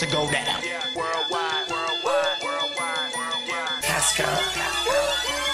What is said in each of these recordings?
to go down.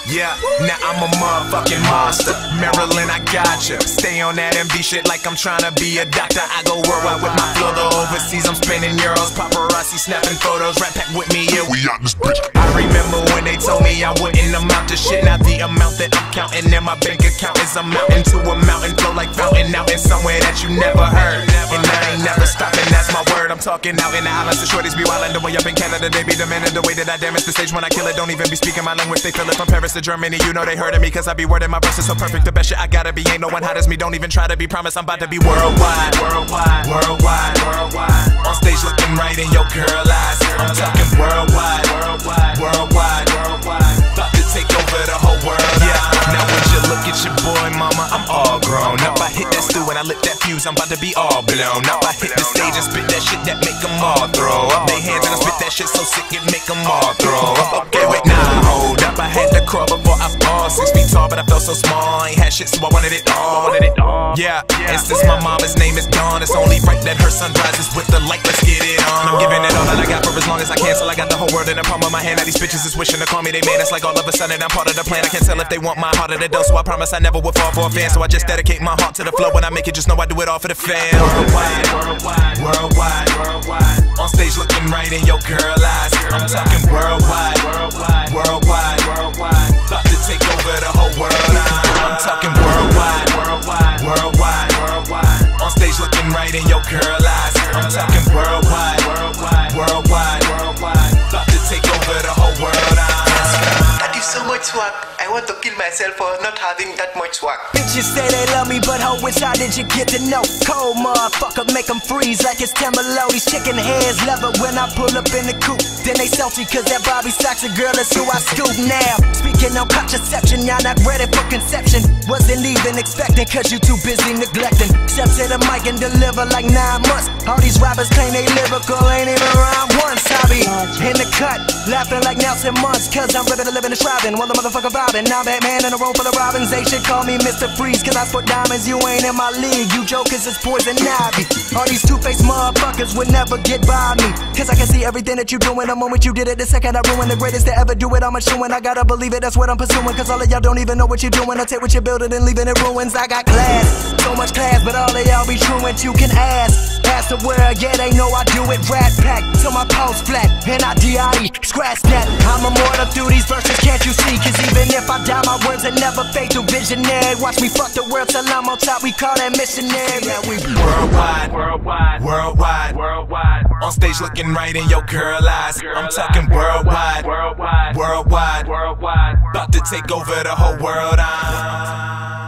Yeah, now I'm a motherfucking monster. Maryland, I gotcha. Stay on that MD shit like I'm tryna be a doctor. I go worldwide with my flow, though overseas I'm spinning euros. Paparazzi snapping photos, Rat Pack with me, yeah, we out this bitch. I remember when they told me I wouldn't amount to shit. Now the amount that I'm counting in my bank account is a mountain to a mountain. Flow like fountain out in somewhere that you never heard. And I ain't never stopping, that's my word. I'm talking out in the islands, the shorties be wildin'. The way up in Canada, they be demanding the way that I damage the stage. When I kill it, don't even be speaking my language. They feel it from Paris to Germany, you know they heard of me, cause I be wording my verses so perfect. The best shit I gotta be, ain't no one hot as me. Don't even try to be promised, I'm about to be worldwide. Worldwide, worldwide, worldwide. On stage looking right in your girl eyes. I'm talking worldwide, worldwide, worldwide, worldwide. About to take over the whole world. Yeah, now would you look at your boy, mama, I'm all grown up. I hit that stew and I lit that fuse, I'm about to be all blown up. I hit the stage and spit that shit that make them all throw up. They hands and I spit that shit so sick it make them all throw up. Okay, wait, now hold up, I had to crawl before I fall. 6 feet tall, but I felt so small. I ain't had shit, so I wanted it all. Yeah, and since my mama's name is Dawn, it's only right that her sun rises with the light. Let's get it on. I'm giving it all that I got for as long as I can, so I got the whole world in the palm of my hand. Now these bitches is wishing to call me they man. It's like all of a sudden I'm part of the plan. I can't tell if they want my heart or the dough, so I promise I never would fall for a fan. So I just dedicate my heart to the flow. When I make it, just know I do it all for the fam. Worldwide, worldwide, worldwide, worldwide. On stage looking right in your girl eyes. I'm talking worldwide, worldwide, worldwide, worldwide. About to take over the whole world. I'm talking worldwide, worldwide, worldwide, worldwide. On stage looking right in your girl eyes. I'm talking worldwide, worldwide, worldwide, worldwide. About to take over the whole world. I do so much work. I want to kill myself for not having that much work. Bitches say they love me, but ho, which how did you get to know? Cold motherfucker, make them freeze like it's Tamelo. These chicken heads love it when I pull up in the coupe. Then they salty cause that Bobby Soxer girl is who I scoop now. Speaking on contraception, y'all not ready for conception. Wasn't even expecting cause you too busy neglecting. Step to the mic and deliver like 9 months. All these rappers claim they lyrical, ain't even around once. I be in the cut, laughing like Nelson Muntz. Cause I'm living and living and striving, while the motherfucker vibing. And now Batman in a room full of robins. They should call me Mr. Freeze, cause I sport diamonds, you ain't in my league. You jokers is poison ivy. All these two-faced motherfuckers would never get by me, cause I can see everything that you doing. The moment you did it, the second I ruined. The greatest to ever do it, I'm eschewing. I gotta believe it, that's what I'm pursuing. Cause all of y'all don't even know what you're doing. I take what you're building and leaving in ruins. I got class, so much class, but all of y'all be truant. You can ask, pass the word, yeah they know I do it. Rat Pack, till my pulse flat, and I D.I.E. scratch that. I'm immortal through these verses, can't you see? Cause even if I die, my words that never fade through visionary. Watch me fuck the world till I'm on top, we call that missionary. Now we worldwide, worldwide, worldwide, worldwide. On stage looking right in your girl eyes. I'm talking worldwide, worldwide, worldwide, worldwide. About to take over the whole world.